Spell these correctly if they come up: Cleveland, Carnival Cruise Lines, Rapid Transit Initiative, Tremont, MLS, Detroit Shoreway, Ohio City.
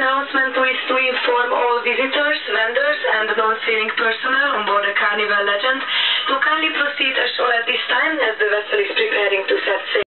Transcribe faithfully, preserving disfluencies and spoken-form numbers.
announcement is to inform all visitors, vendors and non-sailing personnel on board the Carnival Legend to kindly proceed ashore at this time as the vessel is preparing to set sail.